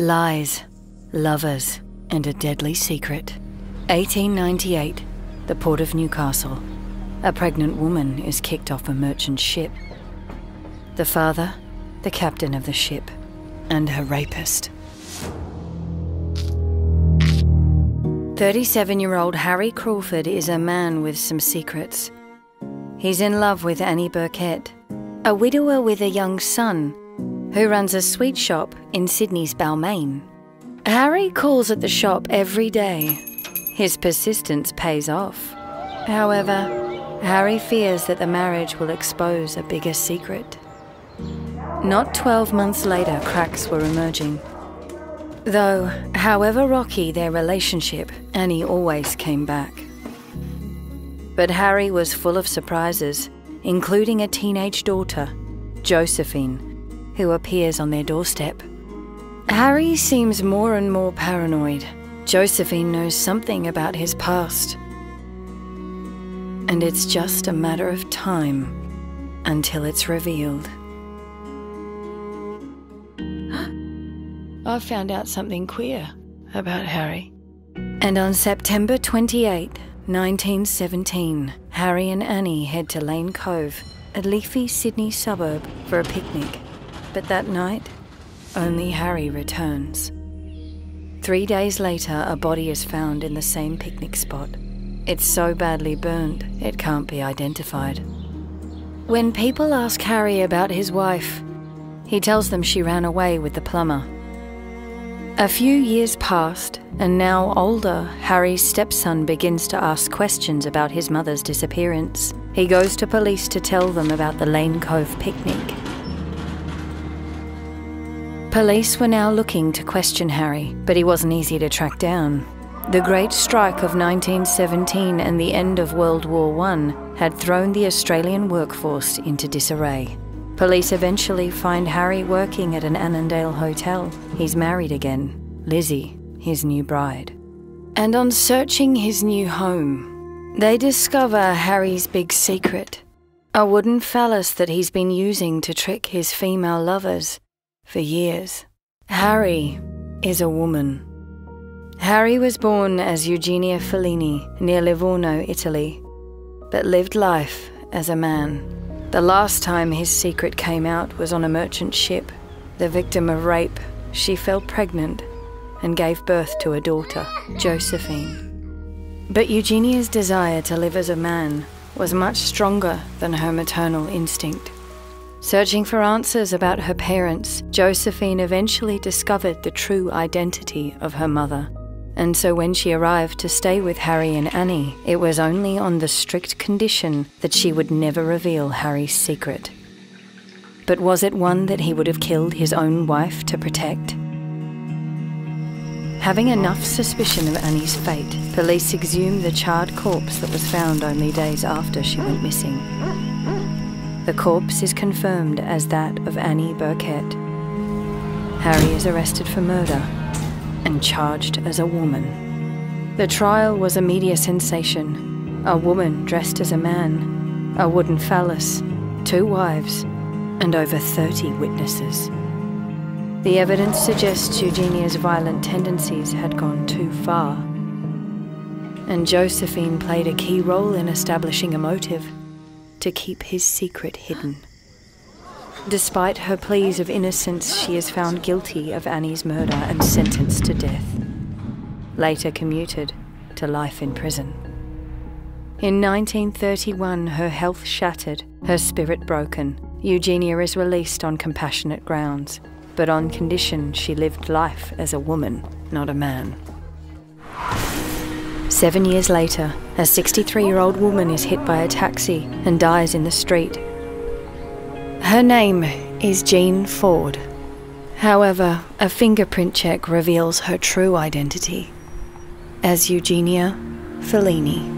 Lies, lovers, and a deadly secret. 1898, the port of Newcastle. A pregnant woman is kicked off a merchant ship. The father, the captain of the ship, and her rapist. 37-year-old Harry Crawford is a man with some secrets. He's in love with Annie Birkett, a widower with a young son, who runs a sweet shop in Sydney's Balmain. Harry calls at the shop every day. His persistence pays off. However, Harry fears that the marriage will expose a bigger secret. Not 12 months later, cracks were emerging. Though, however rocky their relationship, Annie always came back. But Harry was full of surprises, including a teenage daughter, Josephine, who appears on their doorstep. Harry seems more and more paranoid. Josephine knows something about his past. And it's just a matter of time until it's revealed. I found out something queer about Harry. And on September 28, 1917, Harry and Annie head to Lane Cove, a leafy Sydney suburb, for a picnic. But that night, only Harry returns. 3 days later, a body is found in the same picnic spot. It's so badly burned, it can't be identified. When people ask Harry about his wife, he tells them she ran away with the plumber. A few years passed, and now older, Harry's stepson begins to ask questions about his mother's disappearance. He goes to police to tell them about the Lane Cove picnic. Police were now looking to question Harry, but he wasn't easy to track down. The Great Strike of 1917 and the end of World War I had thrown the Australian workforce into disarray. Police eventually find Harry working at an Annandale hotel. He's married again, Lizzie, his new bride. And on searching his new home, they discover Harry's big secret, a wooden phallus that he's been using to trick his female lovers for years. Harry is a woman. Harry was born as Eugenia Fellini near Livorno, Italy, but lived life as a man. The last time his secret came out was on a merchant ship. The victim of rape, she fell pregnant and gave birth to a daughter, Josephine. But Eugenia's desire to live as a man was much stronger than her maternal instinct. Searching for answers about her parents, Josephine eventually discovered the true identity of her mother. And so when she arrived to stay with Harry and Annie, it was only on the strict condition that she would never reveal Harry's secret. But was it one that he would have killed his own wife to protect? Having enough suspicion of Annie's fate, police exhumed the charred corpse that was found only days after she went missing. The corpse is confirmed as that of Annie Birkett. Harry is arrested for murder and charged as a woman. The trial was a media sensation. A woman dressed as a man, a wooden phallus, 2 wives, and over 30 witnesses. The evidence suggests Eugenia's violent tendencies had gone too far, and Josephine played a key role in establishing a motive to keep his secret hidden. Despite her pleas of innocence, she is found guilty of Annie's murder and sentenced to death, later commuted to life in prison. In 1931, her health shattered, her spirit broken. Eugenia is released on compassionate grounds, but on condition she lived life as a woman, not a man. 7 years later, a 63-year-old woman is hit by a taxi and dies in the street. Her name is Jean Ford. However, a fingerprint check reveals her true identity as Eugenia Fellini.